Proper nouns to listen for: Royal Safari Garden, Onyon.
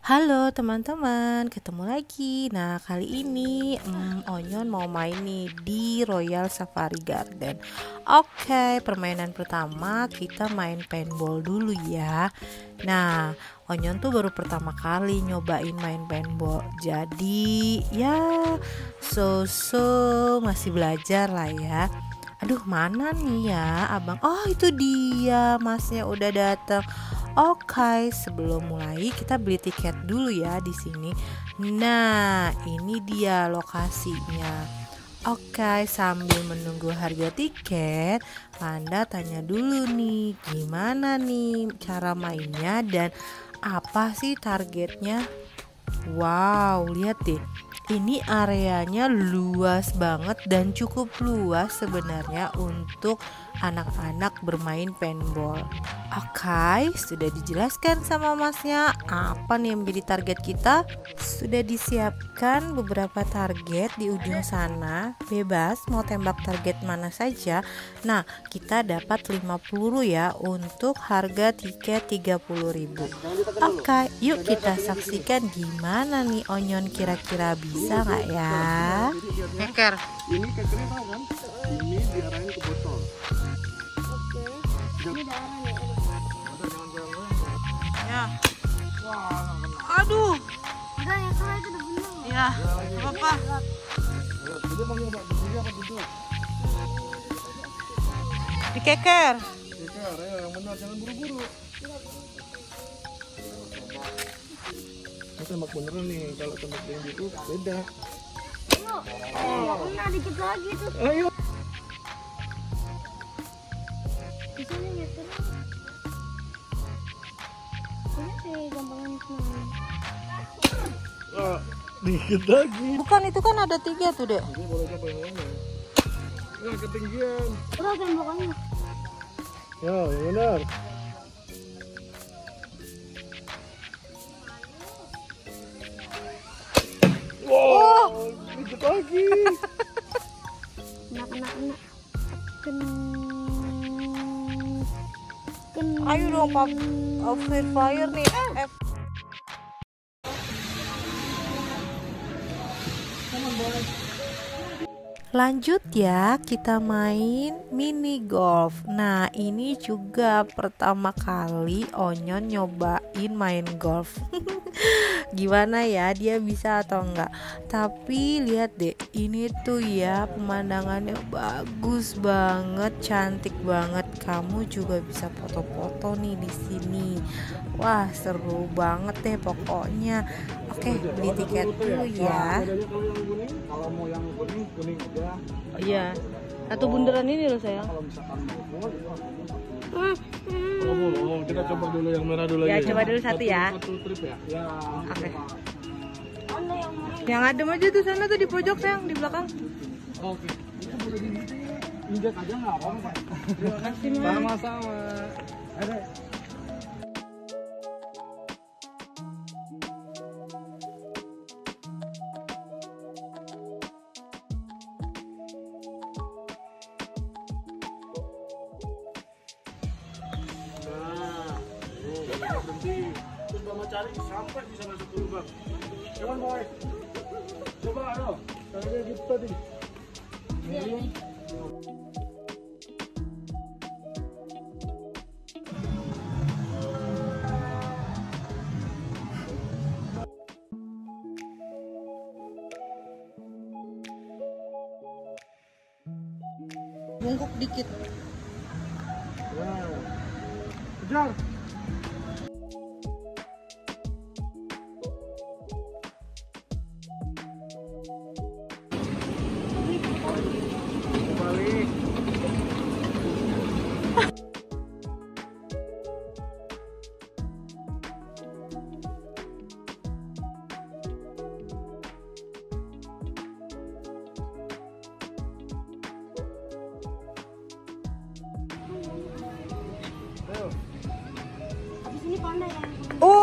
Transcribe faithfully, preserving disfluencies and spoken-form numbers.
Halo teman-teman, ketemu lagi. Nah, kali ini hmm, Onyon mau main nih di Royal Safari Garden. Oke, permainan pertama kita main paintball dulu ya. Nah, Onyon tuh baru pertama kali nyobain main paintball. Jadi ya so-so, masih belajar lah ya. Aduh, mana nih ya abang? Oh, itu dia, masnya udah datang. Oke, sebelum mulai kita beli tiket dulu ya di sini. Nah, ini dia lokasinya. Oke, sambil menunggu harga tiket, Anda tanya dulu nih, gimana nih cara mainnya dan apa sih targetnya? Wow, lihat deh. Ini areanya luas banget dan cukup luas sebenarnya untuk anak-anak bermain paintball. Oke, sudah dijelaskan sama masnya apa nih yang menjadi target kita. Sudah disiapkan beberapa target di ujung sana, bebas mau tembak target mana saja. Nah, kita dapat lima peluru ya untuk harga tiket tiga puluh ribu. Oke, yuk kita saksikan gimana nih Onyon kira-kira bisa. Bisa nggak ya? Keker. Ini kekernya tahu kan? Ini diarahin ke botol. Oke. Ini diarahin ya. Ya. Wah. Aduh. Udah yang salah itu udah benar. Ya. Apa-apa. Jadi mau nyoba begini apa gitu? Dikeker. Keker ya, yang benar jangan buru-buru. Tembak beneran nih, kalau tembak yang gitu beda. Ayo, nah dikit lagi tuh. Ayo. Di sini nyetir. Ini sih gampangnya sini. Ah, dikit lagi. Bukan itu kan ada tiga tuh dek. Ini boleh coba yang mana? Ya ketinggian. Udah tembakannya. Ya, yang benar. Lagi. Kena kena kena. Ken. Ayo dong pap. Free fire nih. F. Lanjut ya, kita main mini golf. Nah, ini juga pertama kali Onyon nyobain main golf. Gimana ya, dia bisa atau enggak? Tapi lihat deh, ini tuh ya pemandangannya bagus banget, cantik banget. Kamu juga bisa foto-foto nih di sini. Wah, seru banget deh pokoknya. Oke, beli tiket dulu ya. Kalau mau yang kuning, kuning aja. Oh, iya. Atau bundaran ini loh sayang. Kalau misalkan mau kita coba dulu yang merah dulu ya, lagi. Ya, coba dulu satu ya. Satu trip ya. Ya. Oke. Okay. Yang adem aja tuh sana tuh di pojok sayang di belakang. Oke. Okay. Itu boleh diinjak aja enggak apa-apa. Terima kasih, Mas. Sama-sama. Ada terus mau cari sampai bisa masuk lubang. Come on boy, coba lo caranya gitu tadi. Bungkuk dikit. Wow, kejar. Oh.